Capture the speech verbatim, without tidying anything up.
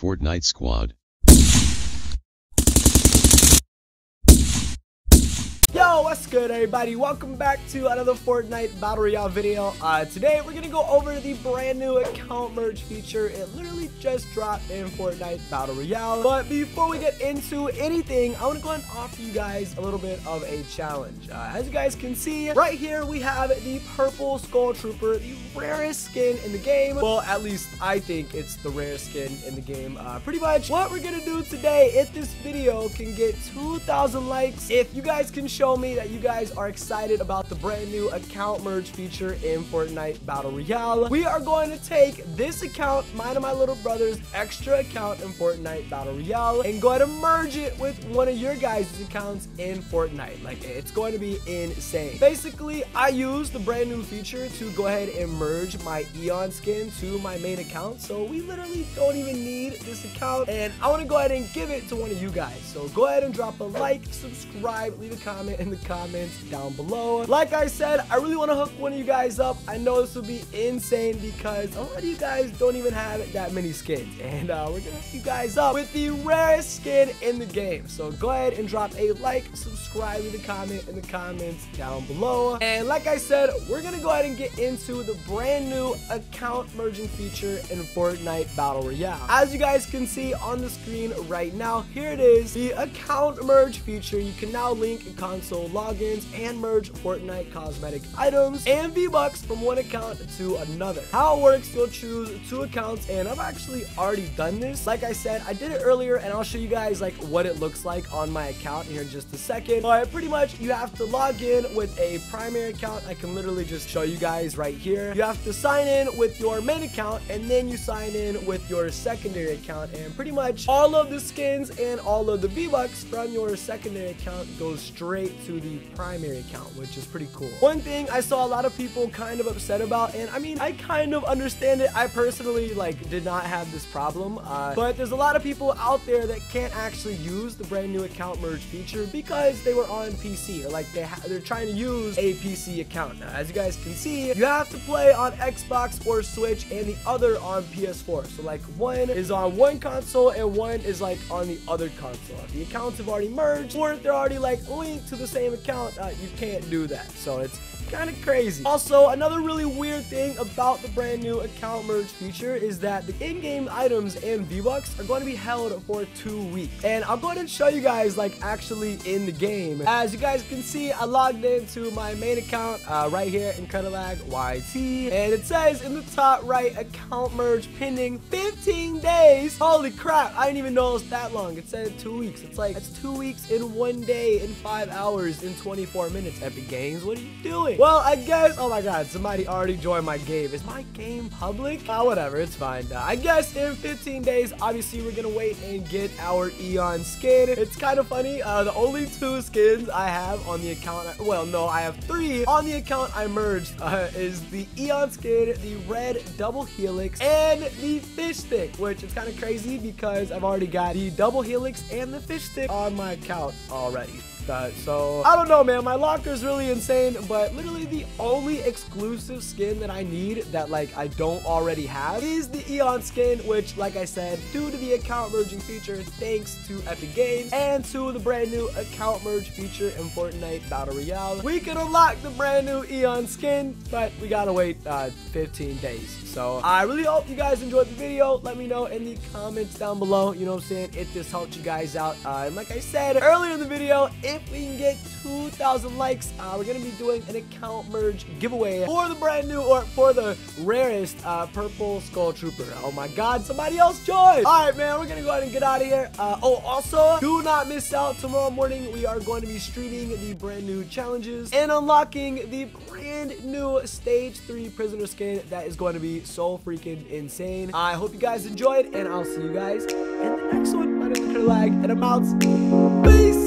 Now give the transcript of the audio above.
Fortnite squad. Yo, what's good everybody? Welcome back to another Fortnite Battle Royale video. Uh, today we're gonna go over the brand new account merge feature. It literally just dropped in Fortnite Battle Royale. But before we get into anything, I wanna go ahead and offer you guys a little bit of a challenge. Uh, as you guys can see, right here we have the purple skull trooper, the rarest skin in the game. Well, at least I think it's the rarest skin in the game. Uh, pretty much what we're gonna do today, if this video can get two thousand likes, if you guys can show me that you guys are excited about the brand new account merge feature in Fortnite Battle Royale, we are going to take this account, mine and my little brother's extra account in Fortnite Battle Royale, and go ahead and merge it with one of your guys' accounts in Fortnite. Like, it's going to be insane. Basically, I use the brand new feature to go ahead and merge my Eon skin to my main account, so we literally don't even need this account, and I want to go ahead and give it to one of you guys. So go ahead and drop a like, subscribe, leave a comment in the comments down below. Like I said, I really want to hook one of you guys up. I know this will be insane because a lot of you guys don't even have that many skins, and uh, we're gonna hook you guys up with the rarest skin in the game. So go ahead and drop a like, subscribe, leave a comment in the comments down below. And like I said, we're gonna go ahead and get into the brand new account merging feature in Fortnite Battle Royale. As you guys can see on the screen right now, here it is, the account merge feature. You can now link and console logins and merge Fortnite cosmetic items and V bucks from one account to another. How it works, you'll choose two accounts, and I've actually already done this. Like I said, I did it earlier, and I'll show you guys like what it looks like on my account here in just a second. But pretty much you have to log in with a primary account. I can literally just show you guys right here. You have to sign in with your main account, and then you sign in with your secondary account, and pretty much all of the skins and all of the V bucks from your secondary account goes straight to the primary account, which is pretty cool. One thing I saw a lot of people kind of upset about, and I mean, I kind of understand it. I personally like did not have this problem, uh, but there's a lot of people out there that can't actually use the brand new account merge feature because they were on P C, or like they ha they're trying to use a P C account. Now, as you guys can see, you have to play on Xbox or Switch, and the other on P S four. So like one is on one console and one is like on the other console. If the accounts have already merged, or if they're already like linked to the same account, uh, you can't do that. So it's kind of crazy. Also, another really weird thing about the brand new account merge feature is that the in-game items and V bucks are going to be held for two weeks. And I'm going to show you guys like actually in the game. As you guys can see, I logged into my main account uh, right here, Incredilag Y T, and it says in the top right, account merge pending fifteen days. Holy crap! I didn't even know it was that long. It said two weeks. It's like it's two weeks in one day, in five hours, in twenty-four minutes. Epic Games, what are you doing? Well, I guess, oh my god, somebody already joined my game. Is my game public? Ah, oh, whatever, it's fine. Uh, I guess in fifteen days, obviously, we're gonna wait and get our Eon skin. It's kind of funny. Uh, the only two skins I have on the account, I, well, no, I have three on the account I merged, uh, is the Eon skin, the red double helix, and the fish stick, which is kind of crazy because I've already got the double helix and the fish stick on my account already. Uh, so I don't know, man, my locker is really insane, but literally the only exclusive skin that I need that like I don't already have is the Eon skin, which like I said, due to the account merging feature, thanks to Epic Games and to the brand new account merge feature in Fortnite Battle Royale, we can unlock the brand new Eon skin, but we gotta wait uh, fifteen days. So I really hope you guys enjoyed the video. Let me know in the comments down below, you know what I'm saying, if this helped you guys out. Uh, and like I said earlier in the video, it if we can get two thousand likes, uh, we're going to be doing an account merge giveaway for the brand new, or for the rarest uh, purple skull trooper. Oh my god, somebody else joined. All right, man, we're going to go ahead and get out of here. Uh, oh, also, do not miss out. Tomorrow morning, we are going to be streaming the brand new challenges and unlocking the brand new stage three prisoner skin. That is going to be so freaking insane. I hope you guys enjoyed, and I'll see you guys in the next one. My name is Incredilag, and I'm out. Peace.